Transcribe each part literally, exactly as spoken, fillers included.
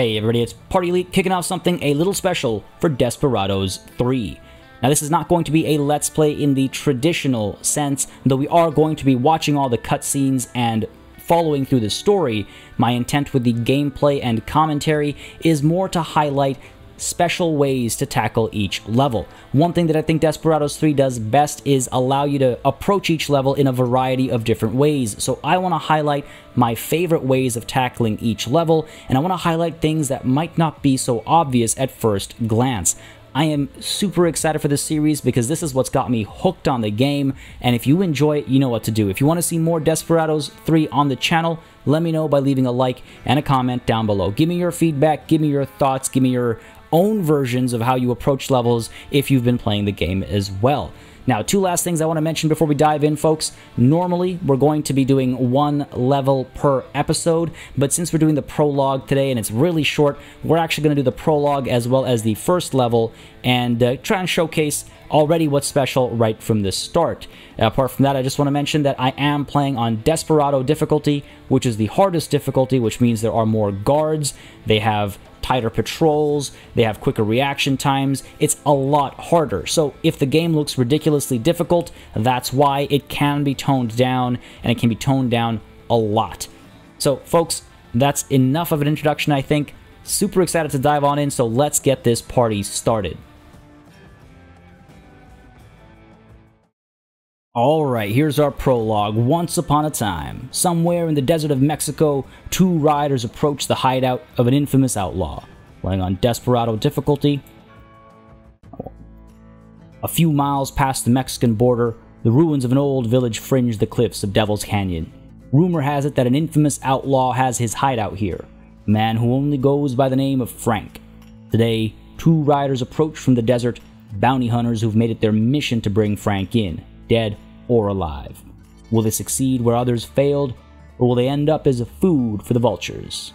Hey everybody, it's PartyElite kicking off something a little special for Desperados three. Now this is not going to be a let's play in the traditional sense, though we are going to be watching all the cutscenes and following through the story. My intent with the gameplay and commentary is more to highlight special ways to tackle each level. One thing that I think Desperados three does best is allow you to approach each level in a variety of different ways. So I want to highlight my favorite ways of tackling each level, and I want to highlight things that might not be so obvious at first glance. I am super excited for this series because this is what's got me hooked on the game, and if you enjoy it, you know what to do. If you want to see more Desperados three on the channel, let me know by leaving a like and a comment down below. Give me your feedback, give me your thoughts, give me your own versions of how you approach levels if you've been playing the game as well. Now, two last things I want to mention before we dive in, folks. Normally, we're going to be doing one level per episode, but since we're doing the prologue today and it's really short, we're actually going to do the prologue as well as the first level and uh, try and showcase already what's special right from the start. Uh, apart from that, I just want to mention that I am playing on Desperado difficulty, which is the hardest difficulty, which means there are more guards. They have tighter patrols, they have quicker reaction times, it's a lot harder. So if the game looks ridiculously difficult, that's why it can be toned down, and it can be toned down a lot. So folks, that's enough of an introduction, I think. Super excited to dive on in, so let's get this party started. Alright, here's our prologue. Once upon a time, somewhere in the desert of Mexico, two riders approach the hideout of an infamous outlaw, playing on Desperado difficulty. A few miles past the Mexican border, the ruins of an old village fringe the cliffs of Devil's Canyon. Rumor has it that an infamous outlaw has his hideout here, a man who only goes by the name of Frank. Today, two riders approach from the desert, bounty hunters who've made it their mission to bring Frank in, dead or alive. Will they succeed where others failed, or will they end up as a food for the vultures?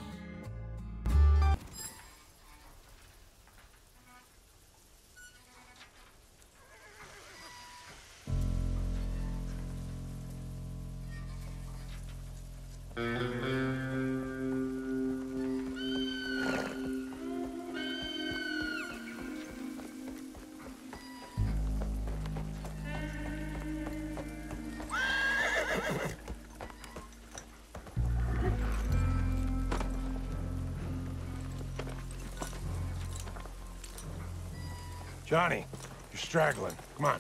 Johnny, you're straggling. Come on.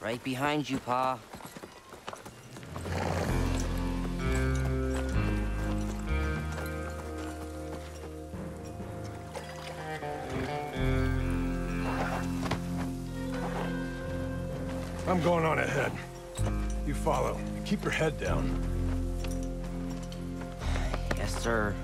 Right behind you, Pa. I'm going on ahead. You follow. Keep your head down. Yes, sir.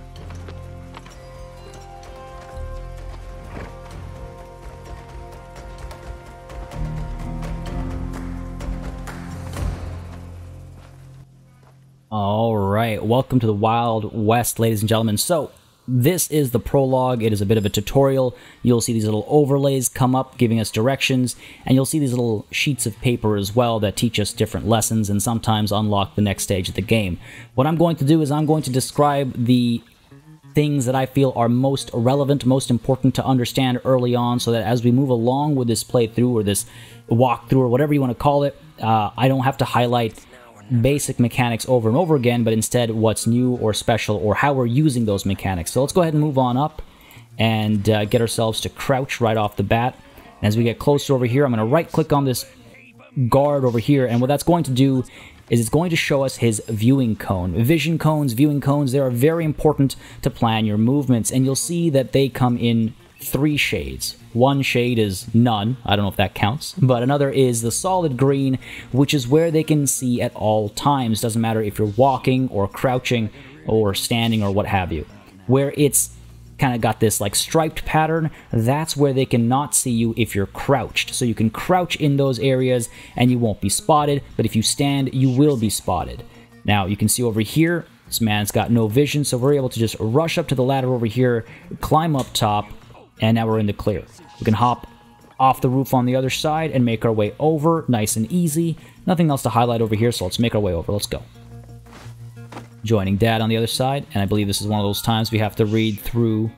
Alright, welcome to the Wild West, ladies and gentlemen. So, this is the prologue. It is a bit of a tutorial. You'll see these little overlays come up, giving us directions, and you'll see these little sheets of paper as well that teach us different lessons and sometimes unlock the next stage of the game. What I'm going to do is I'm going to describe the things that I feel are most relevant, most important to understand early on, so that as we move along with this playthrough or this walkthrough or whatever you want to call it, uh, I don't have to highlight basic mechanics over and over again, but instead what's new or special or how we're using those mechanics. So let's go ahead and move on up and uh, get ourselves to crouch right off the bat. And as we get closer over here, I'm going to right click on this guard over here, and what that's going to do is it's going to show us his viewing cone. Vision cones, viewing cones, they are very important to plan your movements, and you'll see that they come in three shades. One shade is none, I don't know if that counts, but another is the solid green, which is where they can see at all times. Doesn't matter if you're walking or crouching or standing or what have you. Where it's kind of got this like striped pattern, that's where they cannot see you if you're crouched. So you can crouch in those areas and you won't be spotted, but if you stand, you will be spotted. Now you can see over here, this man's got no vision, so we're able to just rush up to the ladder over here, climb up top, and now we're in the clear. We can hop off the roof on the other side and make our way over, nice and easy. Nothing else to highlight over here, so let's make our way over. Let's go. joining Dad on the other side, and I believe this is one of those times we have to read through.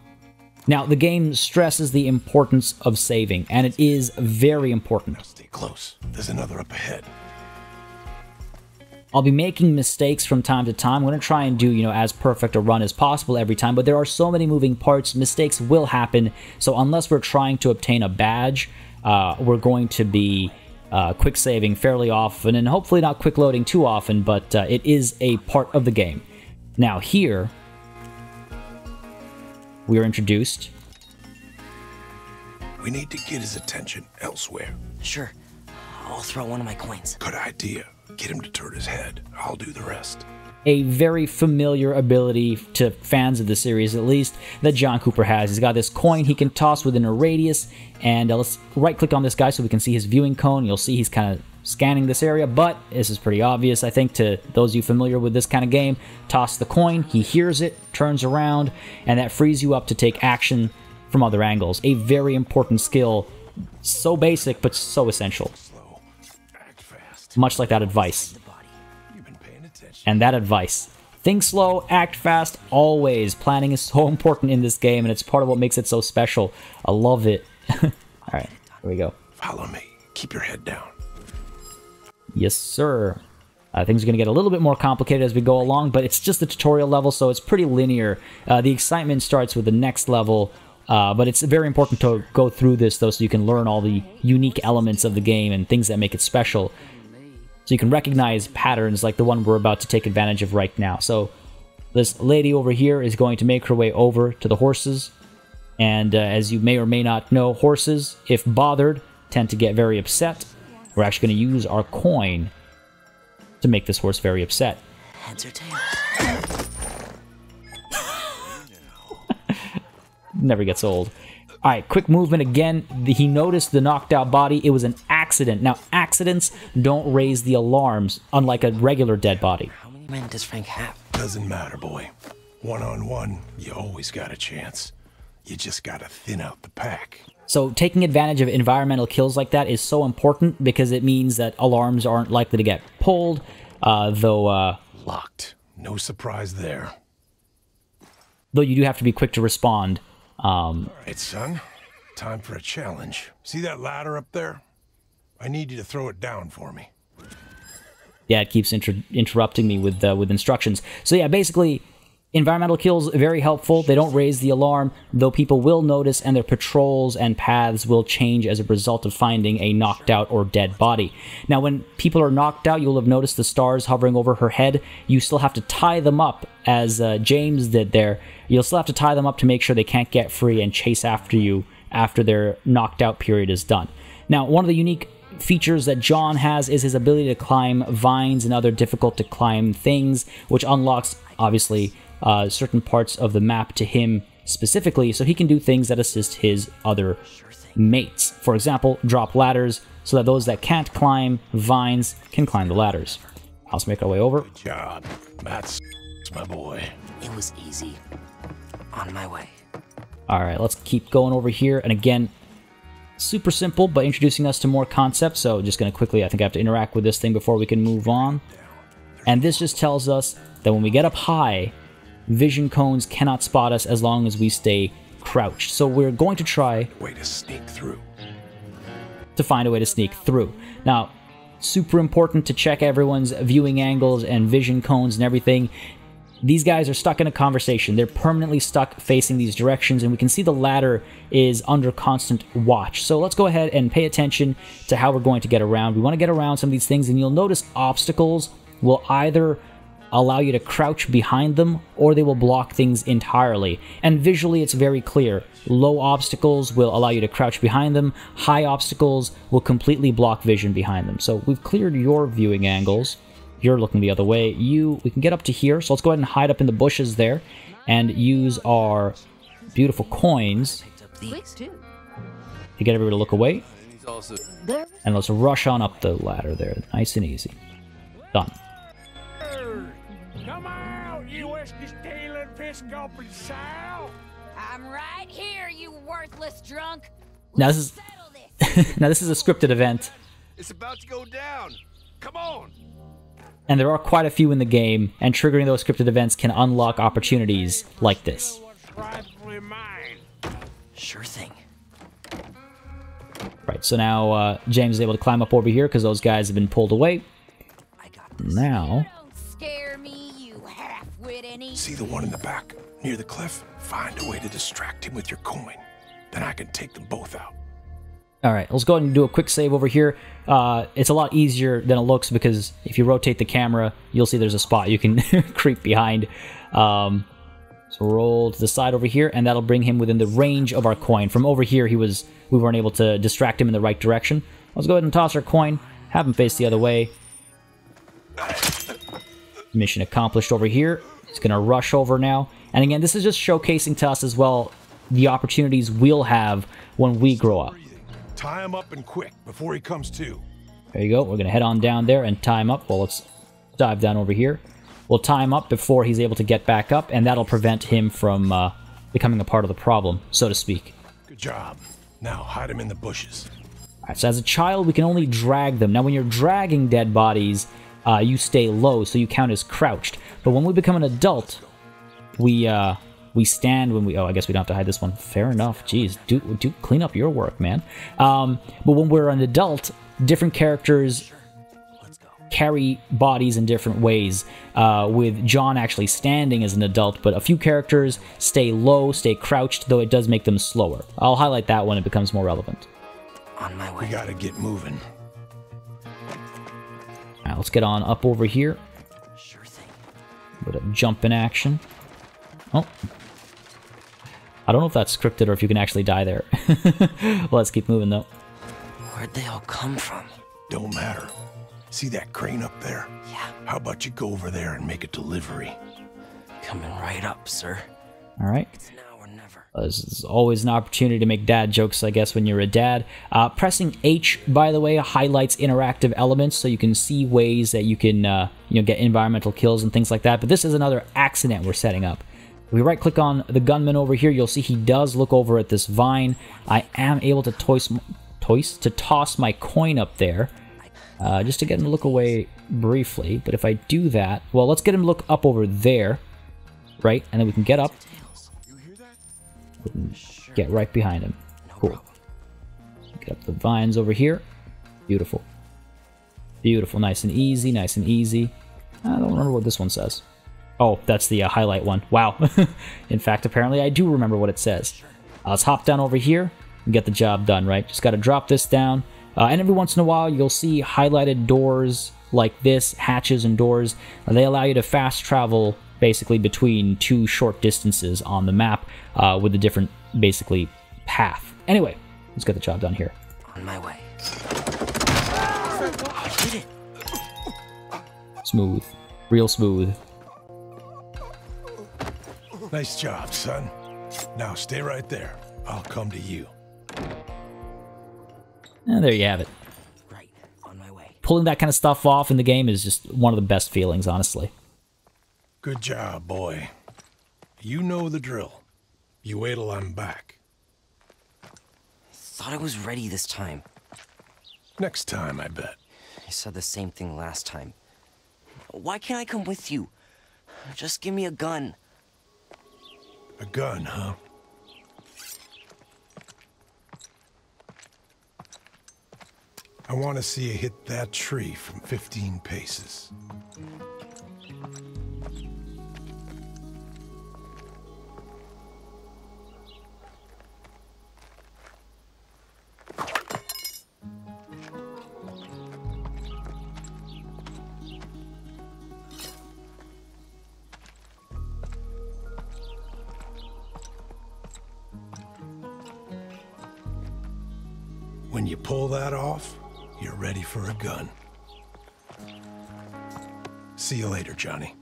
Now, the game stresses the importance of saving, and it is very important. Now stay close. There's another up ahead. I'll be making mistakes from time to time. I'm going to try and do, you know, as perfect a run as possible every time, but there are so many moving parts, mistakes will happen. So unless we're trying to obtain a badge, uh, we're going to be uh, quick saving fairly often, and hopefully not quick loading too often, but uh, it is a part of the game. Now here, we are introduced. We need to get his attention elsewhere. Sure, I'll throw one of my coins. Good idea. Get him to turn his head. I'll do the rest. A very familiar ability to fans of the series, at least, that John Cooper has. He's got this coin he can toss within a radius, and uh, let's right-click on this guy so we can see his viewing cone. You'll see he's kind of scanning this area, but this is pretty obvious, I think, to those of you familiar with this kind of game. Toss the coin, he hears it, turns around, and that frees you up to take action from other angles. A very important skill. So basic, but so essential. Much like that advice. And that advice. Think slow, act fast, always. Planning is so important in this game, and it's part of what makes it so special. I love it. Alright, here we go. Follow me. Keep your head down. Yes, sir. Uh, things are going to get a little bit more complicated as we go along, but it's just the tutorial level, so it's pretty linear. Uh, the excitement starts with the next level, uh, but it's very important to go through this, though, so you can learn all the unique elements of the game and things that make it special. So you can recognize patterns like the one we're about to take advantage of right now. So this lady over here is going to make her way over to the horses. And uh, as you may or may not know, horses, if bothered, tend to get very upset. We're actually going to use our coin to make this horse very upset. Heads or tails? Never gets old. All right, quick movement again. He noticed the knocked out body. It was an accident. Now, accidents don't raise the alarms, unlike a regular dead body. How many men does Frank have? Doesn't matter, boy. One on one, you always got a chance. You just gotta thin out the pack. So taking advantage of environmental kills like that is so important because it means that alarms aren't likely to get pulled, uh, though... Uh, Locked. No surprise there. Though you do have to be quick to respond. Um, All right, son. Time for a challenge. See that ladder up there? I need you to throw it down for me. Yeah, it keeps inter interrupting me with uh, with instructions. So yeah, basically, environmental kills are very helpful. They don't raise the alarm, though people will notice, and their patrols and paths will change as a result of finding a knocked out or dead body. Now, when people are knocked out, you'll have noticed the stars hovering over her head. You still have to tie them up, as uh, James did there. You'll still have to tie them up to make sure they can't get free and chase after you after their knocked out period is done. Now, one of the unique features that John has is his ability to climb vines and other difficult to climb things, which unlocks, obviously, Uh, certain parts of the map to him specifically, so he can do things that assist his other mates. For example, drop ladders so that those that can't climb vines can climb the ladders. Let's make our way over. Good job. That's my boy. It was easy. On my way. All right, let's keep going over here. And again, super simple, but introducing us to more concepts. So just going to quickly, I think I have to interact with this thing before we can move on. And this just tells us that when we get up high, vision cones cannot spot us as long as we stay crouched. So we're going to try way to sneak through. To find a way to sneak through. Now, super important to check everyone's viewing angles and vision cones and everything. These guys are stuck in a conversation. They're permanently stuck facing these directions, and we can see the ladder is under constant watch. So let's go ahead and pay attention to how we're going to get around. We want to get around some of these things, and you'll notice obstacles will either allow you to crouch behind them, or they will block things entirely. And visually, it's very clear. Low obstacles will allow you to crouch behind them. High obstacles will completely block vision behind them. So we've cleared your viewing angles. You're looking the other way. You, we can get up to here. So let's go ahead and hide up in the bushes there and use our beautiful coins to get everybody to look away. And let's rush on up the ladder there. Nice and easy. Done. I'm right here, you worthless drunk. Now this is now this is a scripted event. It's about to go down. Come on. and there are quite a few in the game, and triggering those scripted events can unlock opportunities like this. Sure thing. Right, so now uh, James is able to climb up over here because those guys have been pulled away. I got this. Now... Don't scare me, you half-wit any... See the one in the back, near the cliff? Find a way to distract him with your coin. Then I can take them both out. Alright, let's go ahead and do a quick save over here. Uh, it's a lot easier than it looks because if you rotate the camera, you'll see there's a spot you can creep behind. Um, so roll to the side over here, and that'll bring him within the range of our coin. From over here, he was we weren't able to distract him in the right direction. Let's go ahead and toss our coin, have him face the other way. Mission accomplished over here. He's going to rush over now. And again, this is just showcasing to us as well the opportunities we'll have when we grow up. Tie him up and quick before he comes to. There you go. We're going to head on down there and tie him up. Well, let's dive down over here. We'll tie him up before he's able to get back up, and that'll prevent him from uh, becoming a part of the problem, so to speak. Good job. Now hide him in the bushes. All right, so as a child, we can only drag them. Now, when you're dragging dead bodies, uh, you stay low, so you count as crouched. But when we become an adult, we uh, we stand when we... Oh, I guess we don't have to hide this one. Fair enough. Jeez, do, do clean up your work, man. Um, but when we're an adult, different characters carry bodies in different ways, uh, with John actually standing as an adult, but a few characters stay low, stay crouched, though it does make them slower. I'll highlight that when it becomes more relevant. On my way. We gotta get moving. All right, let's get on up over here. Sure thing. Put a jump in action. Oh. I don't know if that's scripted or if you can actually die there. Well, let's keep moving, though. Where'd they all come from? Don't matter. See that crane up there? Yeah. How about you go over there and make a delivery? Coming right up, sir. All right. It's now or never. Uh, there's always an opportunity to make dad jokes, I guess, when you're a dad. Uh, pressing H, by the way, highlights interactive elements, so you can see ways that you can uh, you know, get environmental kills and things like that. But this is another accident we're setting up. If we right-click on the gunman over here, you'll see he does look over at this vine. I am able to toss, toss, to toss my coin up there, uh, just to get him to look away briefly. But if I do that, well, let's get him to look up over there, right? And then we can get up, we can get right behind him. Cool. Get up the vines over here. Beautiful. Beautiful. Nice and easy, nice and easy. I don't remember what this one says. Oh, that's the uh, highlight one. Wow. In fact, apparently I do remember what it says. Uh, let's hop down over here and get the job done, right? Just got to drop this down. Uh, and every once in a while, you'll see highlighted doors like this, hatches and doors. Uh, they allow you to fast travel basically between two short distances on the map uh, with a different, basically, path. Anyway, let's get the job done here. On my way. Smooth. Real smooth. Nice job, son. Now stay right there. I'll come to you. And there you have it. Right, on my way. Pulling that kind of stuff off in the game is just one of the best feelings, honestly. Good job, boy. You know the drill. You wait till I'm back. Thought I was ready this time. Next time, I bet. I said the same thing last time. Why can't I come with you? Just give me a gun. A gun, huh? I want to see you hit that tree from fifteen paces. When you pull that off, you're ready for a gun. See you later, Johnny.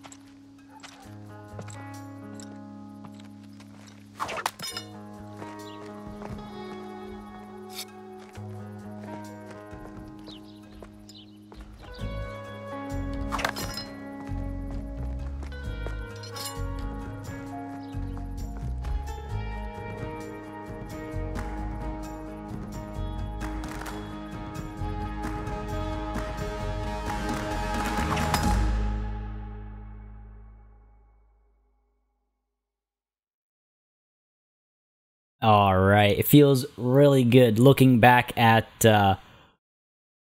All right, it feels really good looking back at uh,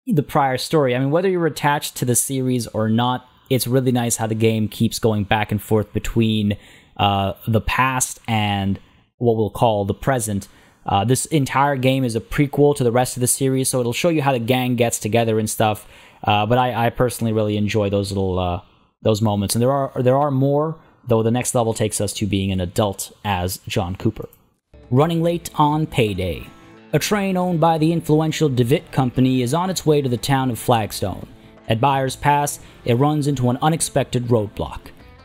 the prior story. I mean, whether you're attached to the series or not, it's really nice how the game keeps going back and forth between uh, the past and what we'll call the present. Uh, this entire game is a prequel to the rest of the series, so it'll show you how the gang gets together and stuff. Uh, but I, I personally really enjoy those little uh, those moments, and there are there are more, though. The next level takes us to being an adult as John Cooper. Running late on payday, a train owned by the influential DeVitt Company is on its way to the town of Flagstone. At Byers Pass, it runs into an unexpected roadblock.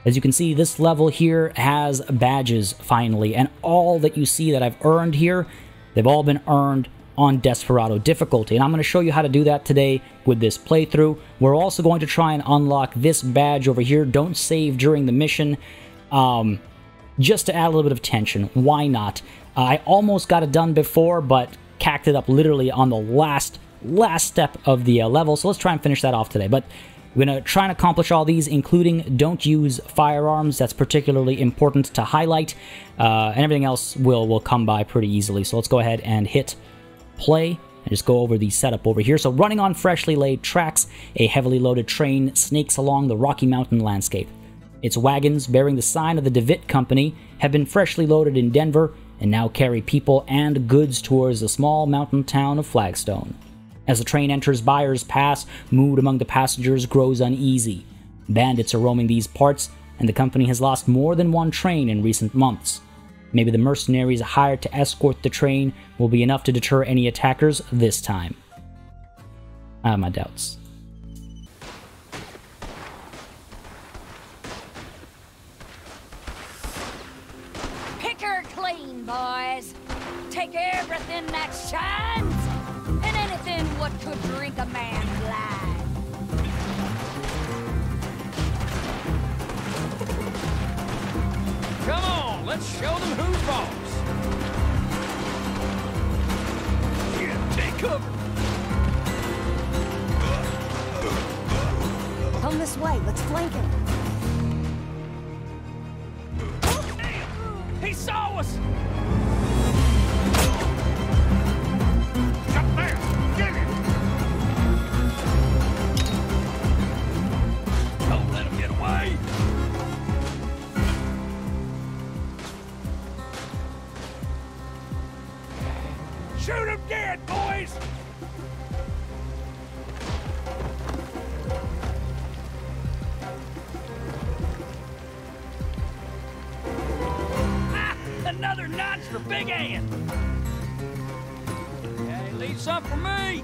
As you can see, this level here has badges, finally, and all that you see that I've earned here, they've all been earned on Desperado difficulty, and I'm going to show you how to do that today with this playthrough. We're also going to try and unlock this badge over here, don't save during the mission, um, just to add a little bit of tension. Why not? Uh, I almost got it done before, but cacked it up literally on the last, last step of the uh, level, so let's try and finish that off today. But we're going to try and accomplish all these, including don't use firearms. That's particularly important to highlight, uh, and everything else will, will come by pretty easily. So let's go ahead and hit play and just go over the setup over here. So running on freshly laid tracks, a heavily loaded train snakes along the Rocky Mountain landscape. Its wagons, bearing the sign of the DeVitt Company, have been freshly loaded in Denver and now carry people and goods towards the small mountain town of Flagstone. As the train enters Byers Pass, mood among the passengers grows uneasy. Bandits are roaming these parts, and the company has lost more than one train in recent months. Maybe the mercenaries hired to escort the train will be enough to deter any attackers this time. I have my doubts. Pick her clean, boys. Take everything that shines. What could drink a man's life? Come on, let's show them who's boss. Yeah, take cover. Come this way, let's flank him. Damn, he saw us. Up there. Shoot him dead, boys! Ah, another notch for Big Ann! Hey, leave some for me!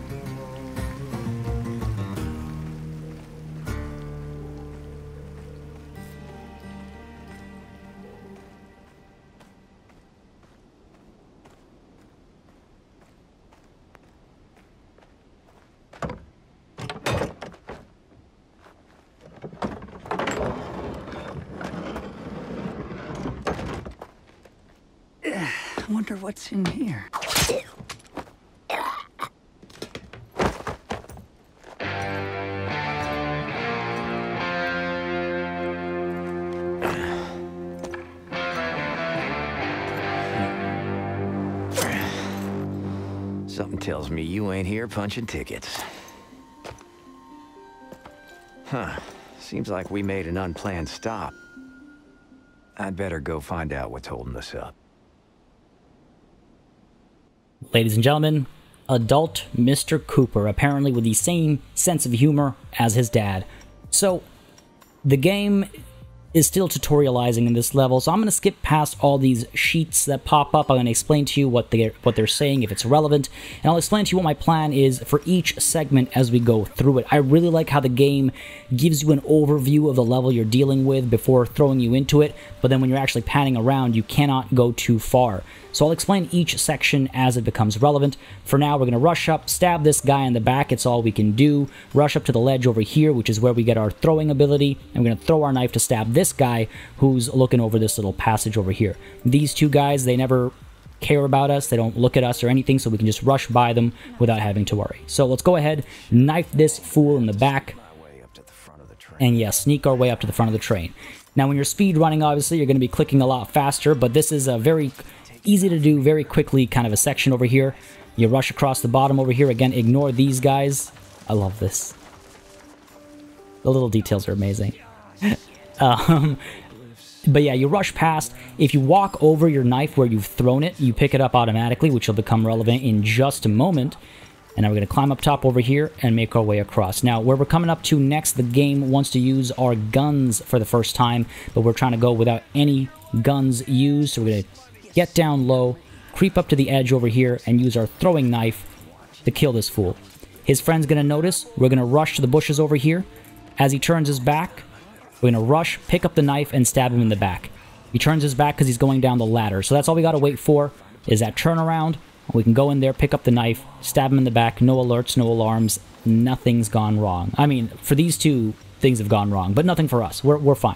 I wonder what's in here. Something tells me you ain't here punching tickets. Huh. Seems like we made an unplanned stop. I'd better go find out what's holding us up. Ladies and gentlemen, adult Mister Cooper, apparently with the same sense of humor as his dad. So, the game is still tutorializing in this level, so I'm going to skip past all these sheets that pop up. I'm going to explain to you what they're, what they're saying, if it's relevant, and I'll explain to you what my plan is for each segment as we go through it. I really like how the game gives you an overview of the level you're dealing with before throwing you into it, but then when you're actually panning around, you cannot go too far. So I'll explain each section as it becomes relevant. For now, we're going to rush up, stab this guy in the back, it's all we can do, rush up to the ledge over here, which is where we get our throwing ability, and we're going to throw our knife to stab this guy who's looking over this little passage over here. These two guys, they never care about us, they don't look at us or anything, so we can just rush by them without having to worry. So let's go ahead, knife this fool in the back, and yeah, sneak our way up to the front of the train. Now when you're speed running, obviously, you're going to be clicking a lot faster, but this is a very easy to do very quickly, kind of a section over here. You rush across the bottom over here. Again, ignore these guys. I love this. The little details are amazing. um, but yeah, you rush past. If you walk over your knife where you've thrown it, you pick it up automatically, which will become relevant in just a moment. And now we're going to climb up top over here and make our way across. Now, where we're coming up to next, the game wants to use our guns for the first time, but we're trying to go without any guns used. So we're going to get down low, creep up to the edge over here, and use our throwing knife to kill this fool. His friend's going to notice. We're going to rush to the bushes over here. As he turns his back, we're going to rush, pick up the knife, and stab him in the back. He turns his back because he's going down the ladder. So that's all we got to wait for is that turnaround. We can go in there, pick up the knife, stab him in the back, no alerts, no alarms, nothing's gone wrong. I mean, for these two, things have gone wrong, but nothing for us. We're, we're fine.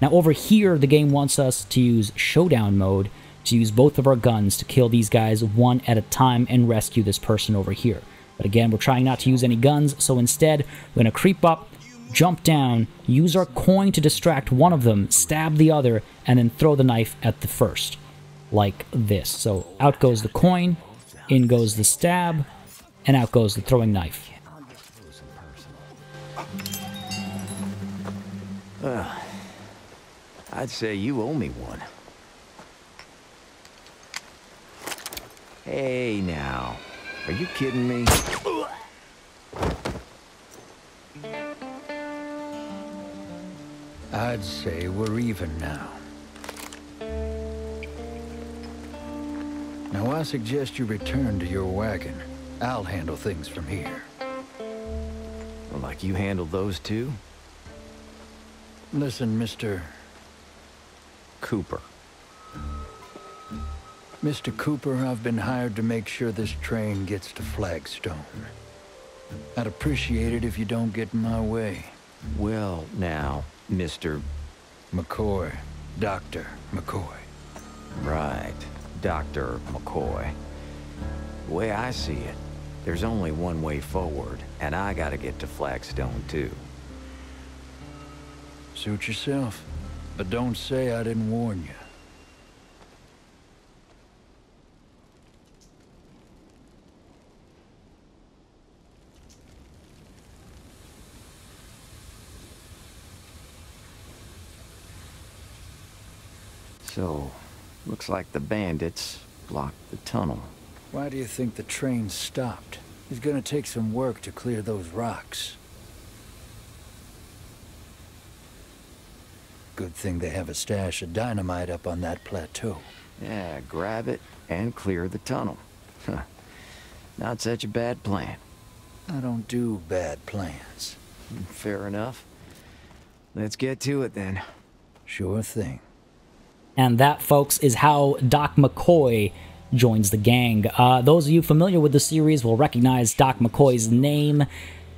Now over here, the game wants us to use showdown mode, to use both of our guns to kill these guys one at a time and rescue this person over here. But again, we're trying not to use any guns, so instead, we're going to creep up, jump down, use our coin to distract one of them, stab the other, and then throw the knife at the first. Like this. So out goes the coin, in goes the stab, and out goes the throwing knife. Uh, I'd say you owe me one. Hey now, are you kidding me? I'd say we're even now. Now, I suggest you return to your wagon. I'll handle things from here. Well, like you handled those two? Listen, Mister Cooper. Mister Cooper, I've been hired to make sure this train gets to Flagstone. I'd appreciate it if you don't get in my way. Well, now, Mister McCoy. Doctor McCoy. Right. Doctor McCoy. The way I see it, there's only one way forward, and I gotta get to Flagstone, too. Suit yourself, but don't say I didn't warn you. So... looks like the bandits blocked the tunnel. Why do you think the train stopped? It's gonna take some work to clear those rocks. Good thing they have a stash of dynamite up on that plateau. Yeah, grab it and clear the tunnel. Not such a bad plan. I don't do bad plans. Fair enough. Let's get to it then. Sure thing. And that, folks, is how Doc McCoy joins the gang. Uh, those of you familiar with the series will recognize Doc McCoy's name.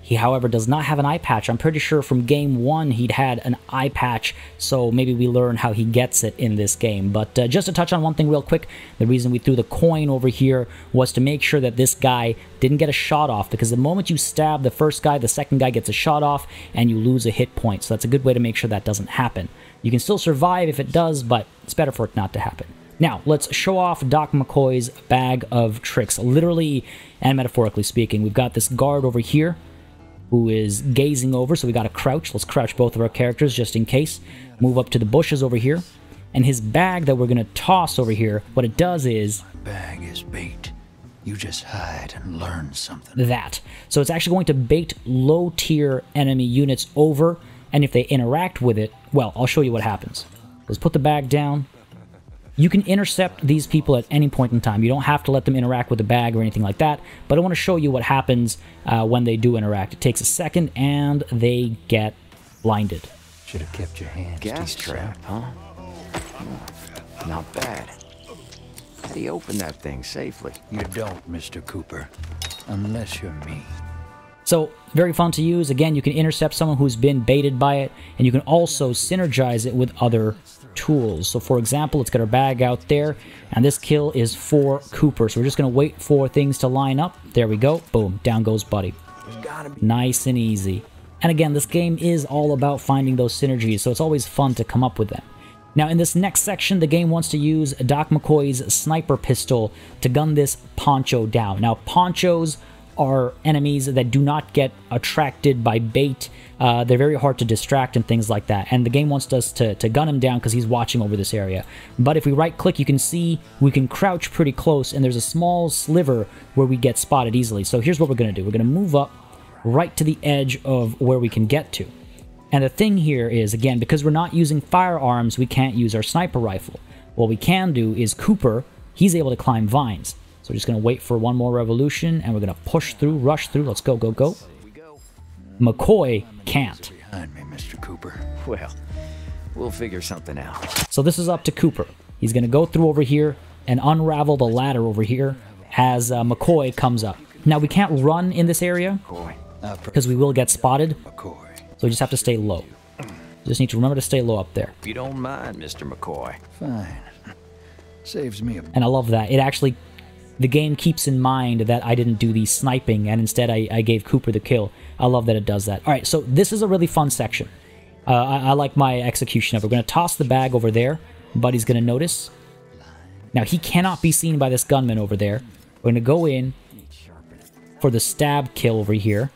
He, however, does not have an eye patch. I'm pretty sure from game one he'd had an eye patch, so maybe we learn how he gets it in this game. But uh, just to touch on one thing real quick, the reason we threw the coin over here was to make sure that this guy didn't get a shot off, because the moment you stab the first guy, the second guy gets a shot off, and you lose a hit point. So that's a good way to make sure that doesn't happen. You can still survive if it does, but it's better for it not to happen. Now, let's show off Doc McCoy's bag of tricks, literally and metaphorically speaking. We've got this guard over here who is gazing over, so we got to crouch. Let's crouch both of our characters just in case. Move up to the bushes over here. And his bag that we're going to toss over here, what it does is... my bag is bait. You just hide and learn something. That. So it's actually going to bait low-tier enemy units over, and if they interact with it, well, I'll show you what happens. Let's put the bag down. You can intercept these people at any point in time. You don't have to let them interact with the bag or anything like that, but I want to show you what happens uh, when they do interact. It takes a second, and they get blinded. Should have kept your hands. Gas trap, huh? Oh, not bad. How do you open that thing safely? You don't, Mister Cooper, unless you're me. So, very fun to use. Again, you can intercept someone who's been baited by it, and you can also synergize it with other tools. So, for example, let's get our bag out there, and this kill is for Cooper. So, we're just going to wait for things to line up. There we go. Boom. Down goes Buddy. Nice and easy. And again, this game is all about finding those synergies, so it's always fun to come up with them. Now in this next section, the game wants to use Doc McCoy's sniper pistol to gun this poncho down. Now ponchos are enemies that do not get attracted by bait. Uh, they're very hard to distract and things like that. And the game wants us to, to gun him down because he's watching over this area. But if we right click, you can see we can crouch pretty close and there's a small sliver where we get spotted easily. So here's what we're gonna do. We're gonna move up right to the edge of where we can get to. And the thing here is, again, because we're not using firearms, we can't use our sniper rifle. What we can do is Cooper, he's able to climb vines. We're just going to wait for one more revolution, and we're going to push through, rush through. Let's go, go, go. McCoy can't. Behind me, Mister Cooper. Well, we'll figure something out. So this is up to Cooper. He's going to go through over here and unravel the ladder over here as uh, McCoy comes up. Now, we can't run in this area because we will get spotted, so we just have to stay low. Just need to remember to stay low up there. If you don't mind, Mister McCoy. Fine. Saves me a... And I love that. It actually... The game keeps in mind that I didn't do the sniping and instead I, I gave Cooper the kill. I love that it does that. All right, so this is a really fun section. Uh, I, I like my execution of it. We're going to toss the bag over there. Buddy's going to notice. Now, he cannot be seen by this gunman over there. We're going to go in for the stab kill over here.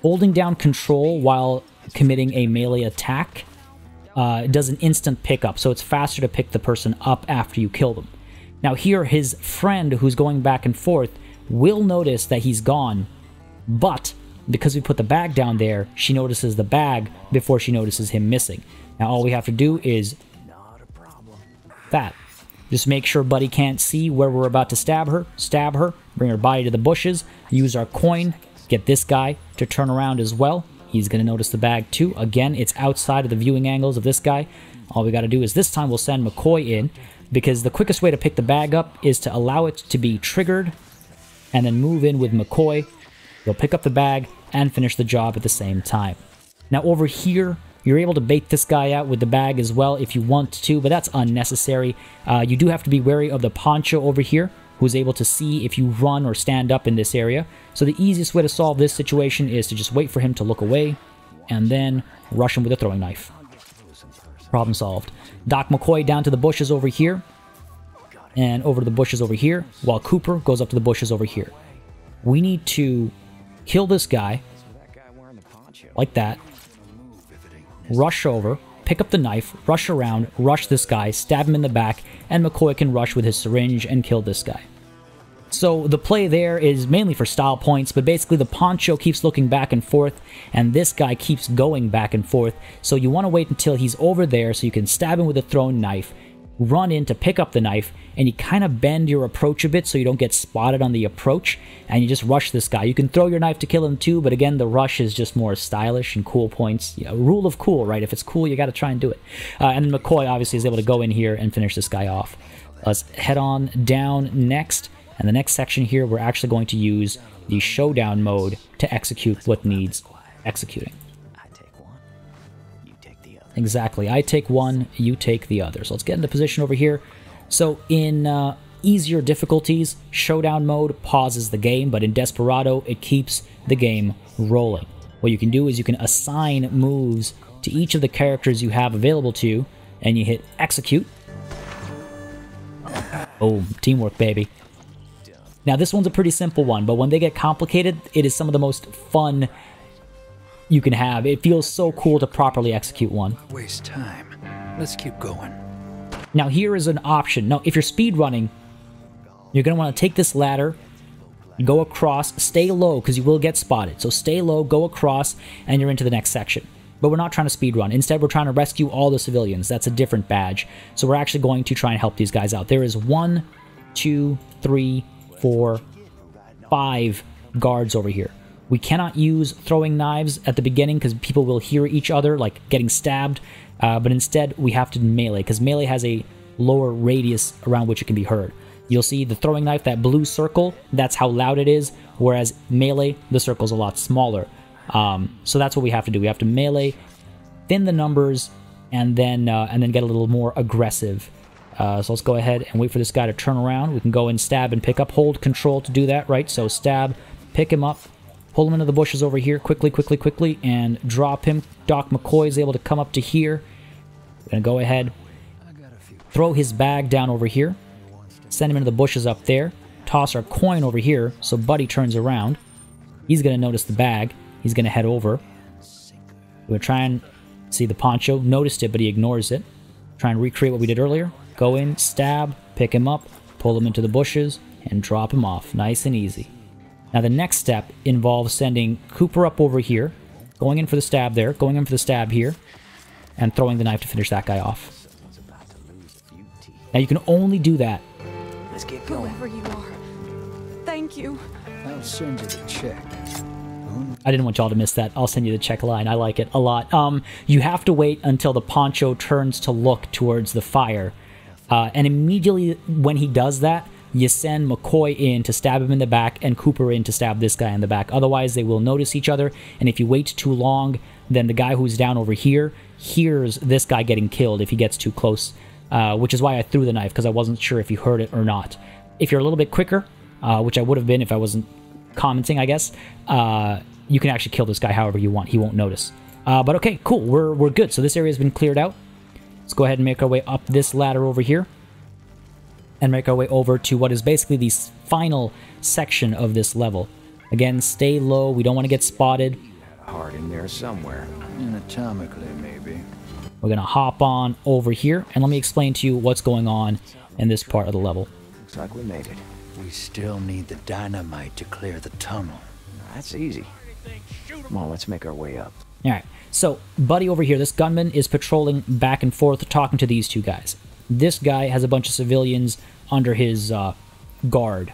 Holding down control while committing a melee attack uh, does an instant pickup, so it's faster to pick the person up after you kill them. Now here, his friend who's going back and forth will notice that he's gone, but because we put the bag down there, she notices the bag before she notices him missing. Now all we have to do is that. Just make sure Buddy can't see where we're about to stab her, stab her, bring her body to the bushes, use our coin, get this guy to turn around as well. He's gonna notice the bag too. Again, it's outside of the viewing angles of this guy. All we gotta do is this time we'll send McCoy in, because the quickest way to pick the bag up is to allow it to be triggered and then move in with McCoy. You'll pick up the bag and finish the job at the same time. Now over here, you're able to bait this guy out with the bag as well if you want to, but that's unnecessary. Uh, you do have to be wary of the poncho over here, who's able to see if you run or stand up in this area. So the easiest way to solve this situation is to just wait for him to look away and then rush him with a throwing knife. Problem solved. Doc McCoy down to the bushes over here and over to the bushes over here while Cooper goes up to the bushes over here. We need to kill this guy like that, rush over, pick up the knife, rush around, rush this guy, stab him in the back, and McCoy can rush with his syringe and kill this guy. So the play there is mainly for style points, but basically the poncho keeps looking back and forth, and this guy keeps going back and forth. So you want to wait until he's over there so you can stab him with a thrown knife, run in to pick up the knife, and you kind of bend your approach a bit so you don't get spotted on the approach, and you just rush this guy. You can throw your knife to kill him too, but again, the rush is just more stylish and cool points. Yeah, rule of cool, right? If it's cool, you got to try and do it. Uh, and then McCoy obviously is able to go in here and finish this guy off. Let's head on down next. And the next section here, we're actually going to use the showdown mode to execute what needs executing. I take one, you take the other. Exactly. I take one, you take the other. So let's get into position over here. So in uh, easier difficulties, showdown mode pauses the game, but in Desperado, it keeps the game rolling. What you can do is you can assign moves to each of the characters you have available to you, and you hit execute. Oh, teamwork, baby. Now, this one's a pretty simple one, but when they get complicated, it is some of the most fun you can have. It feels so cool to properly execute one. Waste time. Let's keep going. Now, here is an option. Now, if you're speedrunning, you're going to want to take this ladder, go across, stay low, because you will get spotted. So stay low, go across, and you're into the next section. But we're not trying to speedrun. Instead, we're trying to rescue all the civilians. That's a different badge. So we're actually going to try and help these guys out. There is one, two, three, four, five guards over here. We cannot use throwing knives at the beginning because people will hear each other, like getting stabbed, uh, but instead we have to melee because melee has a lower radius around which it can be heard. You'll see the throwing knife, that blue circle, that's how loud it is, whereas melee, the circle's a lot smaller. Um, so that's what we have to do. We have to melee, thin the numbers, and then, uh, and then get a little more aggressive. Uh, so let's go ahead and wait for this guy to turn around. We can go and stab and pick up. Hold control to do that, right? So stab, pick him up, pull him into the bushes over here quickly, quickly, quickly, and drop him. Doc McCoy is able to come up to here. We're going to go ahead, throw his bag down over here, send him into the bushes up there, toss our coin over here so Buddy turns around. He's going to notice the bag. He's going to head over. We're going to try and see the poncho. Noticed it, but he ignores it. Try and recreate what we did earlier. Go in, stab, pick him up, pull him into the bushes, and drop him off. Nice and easy. Now the next step involves sending Cooper up over here, going in for the stab there, going in for the stab here, and throwing the knife to finish that guy off. Now you can only do that. Let's get going. Whoever you are, thank you. I'll send you the check. I didn't want y'all to miss that. I'll send you the check line. I like it a lot. Um, you have to wait until the poncho turns to look towards the fire. Uh, and immediately when he does that, you send McCoy in to stab him in the back and Cooper in to stab this guy in the back. Otherwise, they will notice each other. And if you wait too long, then the guy who's down over here hears this guy getting killed if he gets too close, uh, which is why I threw the knife, because I wasn't sure if you heard it or not. If you're a little bit quicker, uh, which I would have been if I wasn't commenting, I guess, uh, you can actually kill this guy however you want. He won't notice. Uh, but okay, cool. We're, we're good. So this area has been cleared out. Let's go ahead and make our way up this ladder over here and make our way over to what is basically the final section of this level. Again, stay low. We don't want to get spotted. Hard in there somewhere. Anatomically, maybe. We're going to hop on over here, and let me explain to you what's going on in this part of the level. Looks like we made it. We still need the dynamite to clear the tunnel. That's easy. Come on, let's make our way up. All right. So, Buddy over here, this gunman, is patrolling back and forth, talking to these two guys. This guy has a bunch of civilians under his uh, guard.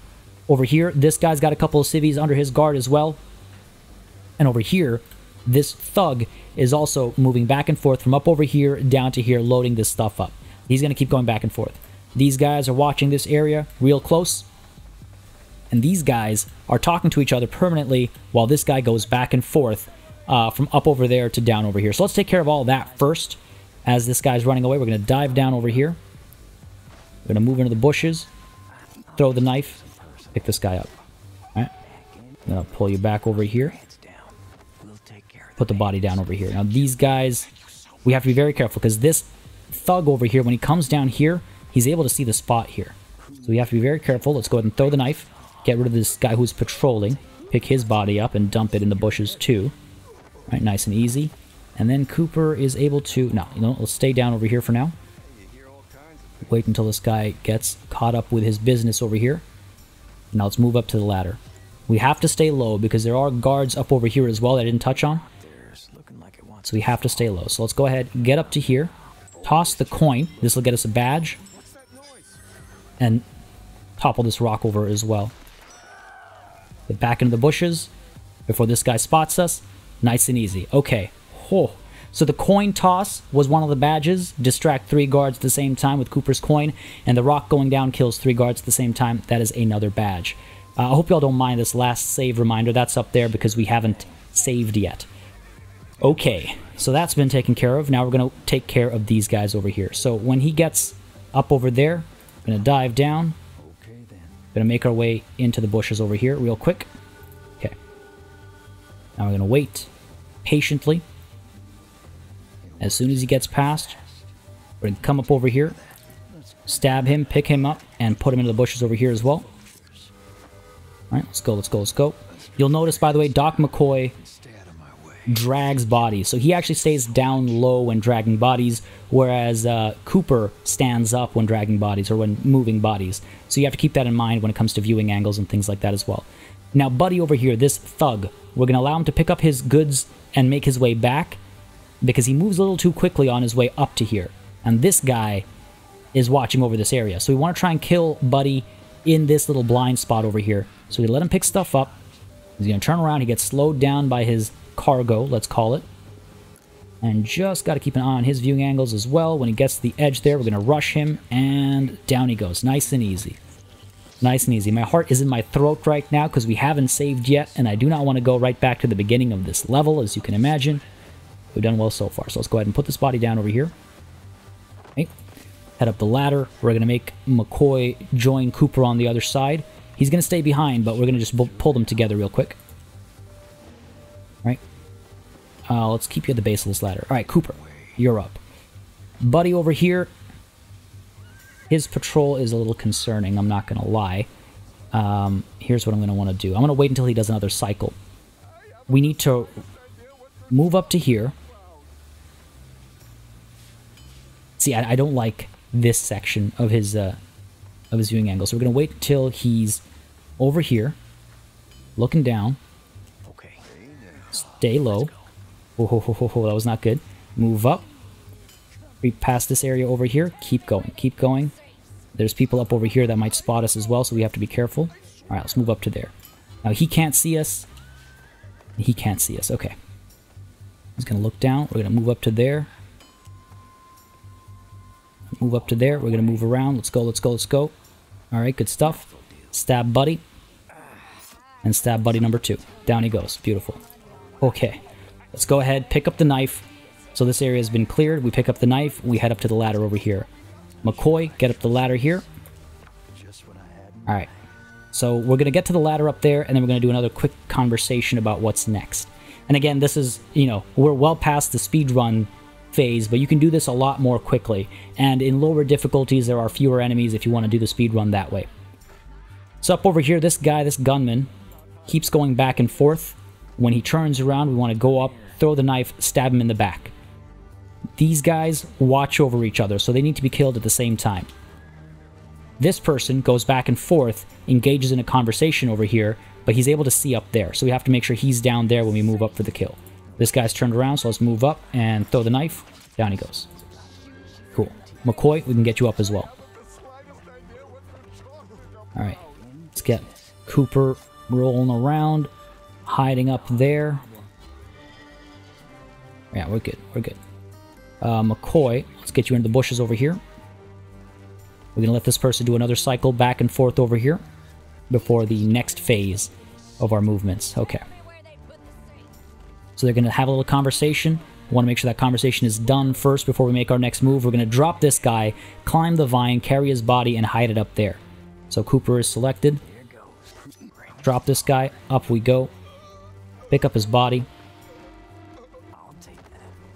Over here, this guy's got a couple of civvies under his guard as well. And over here, this thug is also moving back and forth from up over here down to here, loading this stuff up. He's going to keep going back and forth. These guys are watching this area real close. And these guys are talking to each other permanently while this guy goes back and forth uh, from up over there to down over here. So let's take care of all that first. As this guy's running away, we're going to dive down over here. We're going to move into the bushes, throw the knife, pick this guy up. All right. I'm going to pull you back over here. Put the body down over here. Now, these guys, we have to be very careful because this thug over here, when he comes down here, he's able to see the spot here. So we have to be very careful. Let's go ahead and throw the knife, get rid of this guy who's patrolling, pick his body up, and dump it in the bushes too. All right, nice and easy. And then Cooper is able to... No, you know, let's stay down over here for now. Wait until this guy gets caught up with his business over here. Now let's move up to the ladder. We have to stay low because there are guards up over here as well that I didn't touch on. So we have to stay low. So let's go ahead, get up to here, toss the coin. This will get us a badge. And topple this rock over as well. Get back into the bushes before this guy spots us. Nice and easy. Okay. Oh. So the coin toss was one of the badges. Distract three guards at the same time with Cooper's coin, and the rock going down kills three guards at the same time. That is another badge. Uh, I hope y'all don't mind this last save reminder. That's up there because we haven't saved yet. Okay, so that's been taken care of. Now we're going to take care of these guys over here. So when he gets up over there, we're going to dive down. Okay, then. Going to make our way into the bushes over here real quick. Okay. Now we're going to wait patiently. As soon as he gets past, we're going to come up over here, stab him, pick him up, and put him into the bushes over here as well. All right, let's go, let's go, let's go. You'll notice, by the way, Doc McCoy drags bodies. So he actually stays down low when dragging bodies, whereas uh, Cooper stands up when dragging bodies or when moving bodies. So you have to keep that in mind when it comes to viewing angles and things like that as well. Now, Buddy over here, this thug, we're going to allow him to pick up his goods and make his way back, because he moves a little too quickly on his way up to here. And this guy is watching over this area. So we want to try and kill Buddy in this little blind spot over here. So we let him pick stuff up. He's going to turn around. He gets slowed down by his cargo, let's call it. And just got to keep an eye on his viewing angles as well. When he gets to the edge there, we're going to rush him. And down he goes. Nice and easy. Nice and easy. My heart is in my throat right now because we haven't saved yet. And I do not want to go right back to the beginning of this level, as you can imagine. We've done well so far, so let's go ahead and put this body down over here. Okay. Head up the ladder. We're going to make McCoy join Cooper on the other side. He's going to stay behind, but we're going to just pull them together real quick. All right. Uh, let's keep you at the base of this ladder. All right, Cooper, you're up. Buddy over here His patrol is a little concerning, I'm not going to lie. Um, here's what I'm going to want to do. I'm going to wait until he does another cycle. We need to move up to here. See, I, I don't like this section of his uh, of his viewing angle, so we're going to wait until he's over here, looking down. Okay. Stay low. Oh, ho, ho, ho, ho, that was not good. Move up. We pass this area over here. Keep going. Keep going. There's people up over here that might spot us as well, so we have to be careful. All right, let's move up to there. Now, he can't see us. He can't see us. Okay. He's going to look down. We're going to move up to there. Move up to there. We're going to move around. Let's go, let's go, let's go. All right, good stuff. Stab buddy. And stab buddy number two. Down he goes. Beautiful. Okay. Let's go ahead, pick up the knife. So this area has been cleared. We pick up the knife. We head up to the ladder over here. McCoy, get up the ladder here. All right. So we're going to get to the ladder up there, and then we're going to do another quick conversation about what's next. And again, this is, you know, we're well past the speedrun phase, but you can do this a lot more quickly. And in lower difficulties, there are fewer enemies if you want to do the speedrun that way. So up over here, this guy, this gunman, keeps going back and forth. When he turns around, we want to go up, throw the knife, stab him in the back. These guys watch over each other, so they need to be killed at the same time. This person goes back and forth, engages in a conversation over here, but he's able to see up there, so we have to make sure he's down there when we move up for the kill. This guy's turned around, so let's move up and throw the knife. Down he goes. Cool. McCoy, we can get you up as well. Alright, let's get Cooper rolling around. Hiding up there. Yeah, we're good. We're good. Uh, McCoy, let's get you into the bushes over here. We're going to let this person do another cycle back and forth over here before the next phase of our movements. Okay. So they're going to have a little conversation. We want to make sure that conversation is done first before we make our next move. We're going to drop this guy, climb the vine, carry his body, and hide it up there. So Cooper is selected. Drop this guy. Up we go. Pick up his body.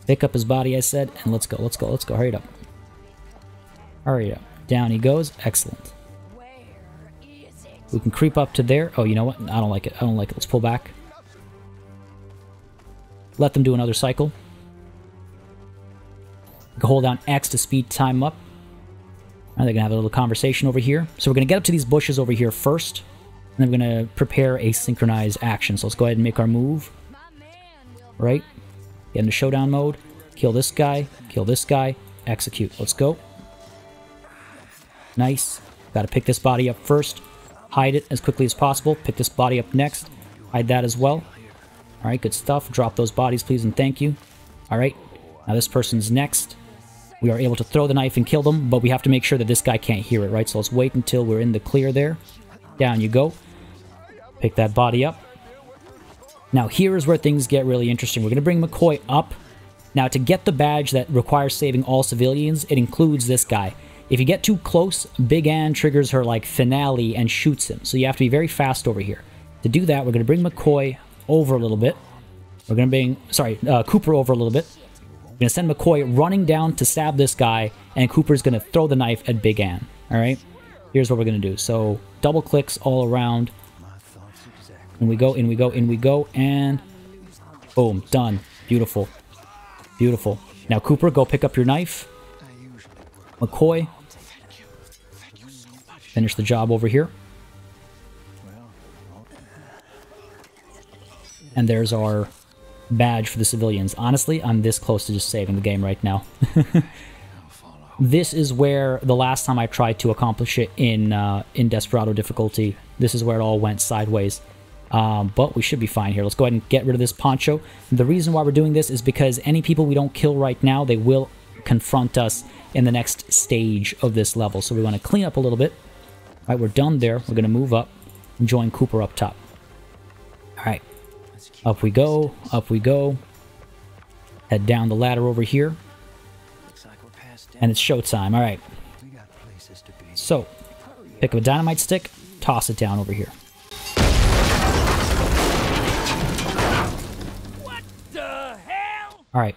Pick up his body, I said, and let's go, let's go, let's go. Hurry up. Hurry up. Down he goes. Excellent. We can creep up to there. Oh, you know what? I don't like it. I don't like it. Let's pull back. Let them do another cycle. We can hold down X to speed time up. And they're going to have a little conversation over here. So we're going to get up to these bushes over here first. And I'm going to prepare a synchronized action. So let's go ahead and make our move. Right? Get into showdown mode. Kill this guy. Kill this guy. Execute. Let's go. Nice. Got to pick this body up first. Hide it as quickly as possible. Pick this body up next. Hide that as well. Alright, good stuff. Drop those bodies, please, and thank you. Alright. Now this person's next. We are able to throw the knife and kill them, but we have to make sure that this guy can't hear it, right? So let's wait until we're in the clear there. Down you go. Pick that body up. Now here is where things get really interesting. We're going to bring McCoy up. Now to get the badge that requires saving all civilians, it includes this guy. If you get too close, Big Ann triggers her like finale and shoots him. So you have to be very fast over here. To do that, we're going to bring McCoy over a little bit. We're going to bring, sorry, uh, Cooper over a little bit. We're going to send McCoy running down to stab this guy, and Cooper's going to throw the knife at Big Ann. All right? Here's what we're going to do. So double clicks all around. In we go, in we go, in we go, and boom, done. Beautiful. Beautiful. Now Cooper, go pick up your knife. McCoy, finish the job over here. And there's our badge for the civilians. Honestly, I'm this close to just saving the game right now. This is where the last time I tried to accomplish it in uh, in Desperado difficulty, this is where it all went sideways. Um, but we should be fine here. Let's go ahead and get rid of this poncho. The reason why we're doing this is because any people we don't kill right now, they will confront us in the next stage of this level. So we want to clean up a little bit. All right, we're done there. We're going to move up and join Cooper up top. All right, up we go, up we go. Head down the ladder over here. And it's showtime. All right. So, pick up a dynamite stick, toss it down over here. What the hell? All right.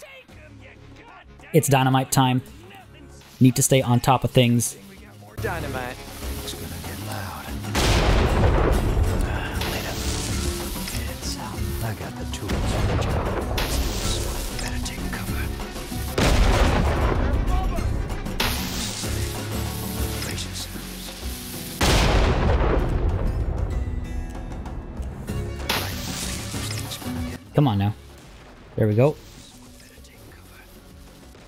It's dynamite time. Need to stay on top of things. for dynamite. It's gonna get loud. Uh, later. It's out. I got the tools for the job. So better take cover. Gracious. Come on now. There we go.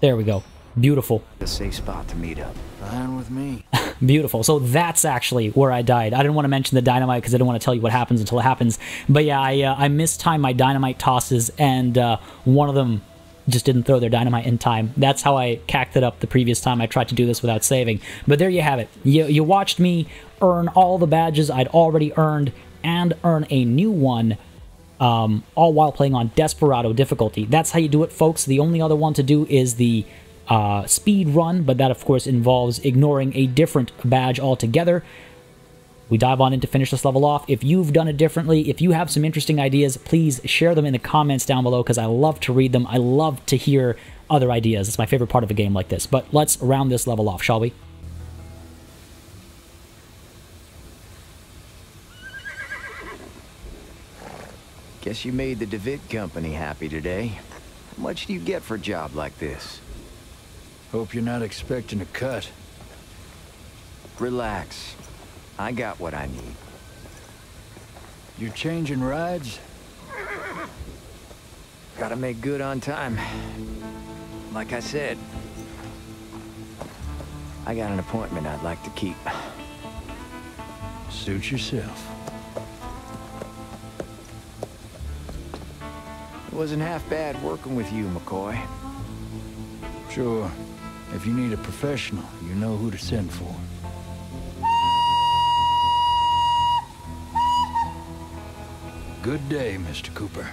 There we go. Beautiful. A safe spot to meet up. Fine with me. Beautiful. So that's actually where I died. I didn't want to mention the dynamite because I didn't want to tell you what happens until it happens. But yeah, I, uh, I mistimed my dynamite tosses, and uh, one of them just didn't throw their dynamite in time. That's how I cacked it up the previous time I tried to do this without saving. But there you have it. You, you watched me earn all the badges I'd already earned and earn a new one. Um, all while playing on Desperado difficulty. That's how you do it, folks. The only other one to do is the uh, speed run, but that, of course, involves ignoring a different badge altogether. We dive on in to finish this level off. If you've done it differently, if you have some interesting ideas, please share them in the comments down below because I love to read them. I love to hear other ideas. It's my favorite part of a game like this. But let's round this level off, shall we? Guess you made the DeVitt Company happy today. How much do you get for a job like this? Hope you're not expecting a cut. Relax. I got what I need. You're changing rides? Gotta make good on time. Like I said, I got an appointment I'd like to keep. Suit yourself. Wasn't half bad working with you, McCoy. Sure. If you need a professional, you know who to send for. Good day, Mister Cooper.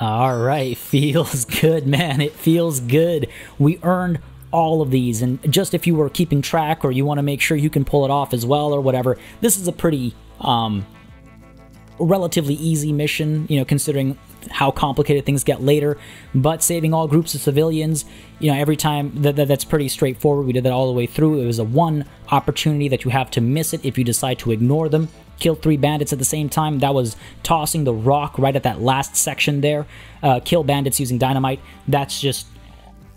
All right, feels good, man. It feels good. We earned all of these, and just if you were keeping track or you want to make sure you can pull it off as well or whatever, this is a pretty um, relatively easy mission, you know, considering how complicated things get later. But saving all groups of civilians, you know, every time, that, that that's pretty straightforward. We did that all the way through. It was a one opportunity that you have to miss it if you decide to ignore them. Killed three bandits at the same time. That was tossing the rock right at that last section there. Uh, kill bandits using dynamite. That's just,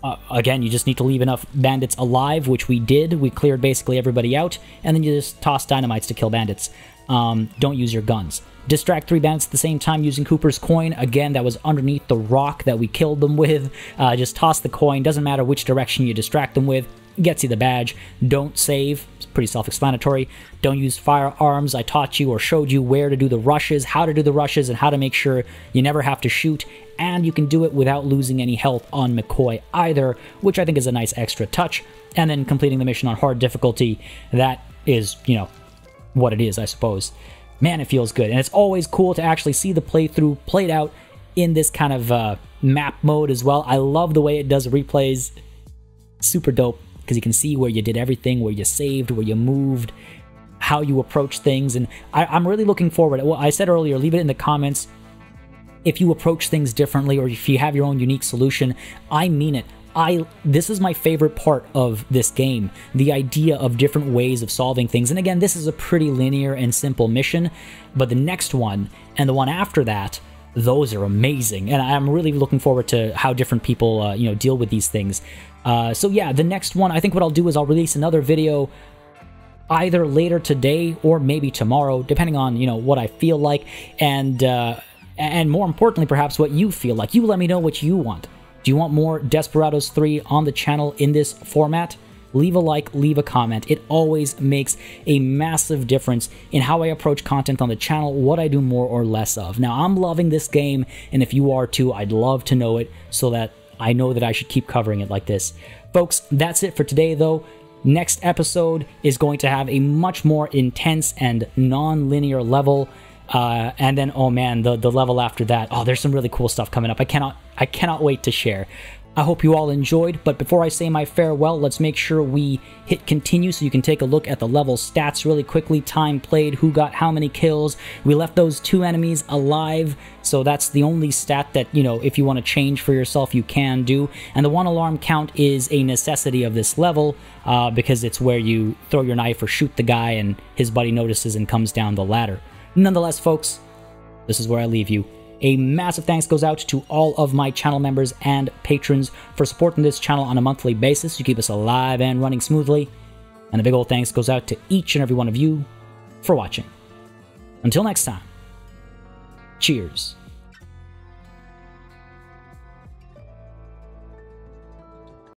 uh, again, you just need to leave enough bandits alive, which we did. We cleared basically everybody out, and then you just toss dynamites to kill bandits. Um, don't use your guns. Distract three bandits at the same time using Cooper's coin. Again, that was underneath the rock that we killed them with. Uh, just toss the coin. Doesn't matter which direction you distract them with. Gets you the badge. Don't save. It's pretty self-explanatory. Don't use firearms. I taught you or showed you where to do the rushes, how to do the rushes, and how to make sure you never have to shoot. And you can do it without losing any health on McCoy either, which I think is a nice extra touch. And then completing the mission on hard difficulty. That is, you know, what it is, I suppose. Man, it feels good. And it's always cool to actually see the playthrough played out in this kind of uh, map mode as well. I love the way it does replays. Super dope. Because you can see where you did everything, where you saved, where you moved, how you approach things. And I, I'm really looking forward. Well, I said earlier, leave it in the comments if you approach things differently or if you have your own unique solution. I mean it. I this is my favorite part of this game, the idea of different ways of solving things. And again, this is a pretty linear and simple mission, but the next one and the one after that, those are amazing, and I'm really looking forward to how different people, uh, you know, deal with these things. Uh, so yeah, the next one, I think what I'll do is I'll release another video either later today or maybe tomorrow, depending on, you know, what I feel like, and uh, and more importantly, perhaps what you feel like. You let me know what you want. Do you want more Desperados three on the channel in this format? Leave a like, leave a comment. It always makes a massive difference in how I approach content on the channel, what I do more or less of. Now, I'm loving this game, and if you are too, I'd love to know it so that I know that I should keep covering it like this. Folks, that's it for today, though. Next episode is going to have a much more intense and non-linear level. Uh, and then, oh man, the, the level after that. Oh, there's some really cool stuff coming up. I cannot, I cannot wait to share. I hope you all enjoyed, but before I say my farewell, let's make sure we hit continue so you can take a look at the level stats really quickly. Time played, who got how many kills. We left those two enemies alive, so that's the only stat that, you know, if you want to change for yourself, you can do. And the one alarm count is a necessity of this level uh, because it's where you throw your knife or shoot the guy and his buddy notices and comes down the ladder. Nonetheless, folks, this is where I leave you. A massive thanks goes out to all of my channel members and patrons for supporting this channel on a monthly basis. You keep us alive and running smoothly. And a big old thanks goes out to each and every one of you for watching. Until next time, cheers.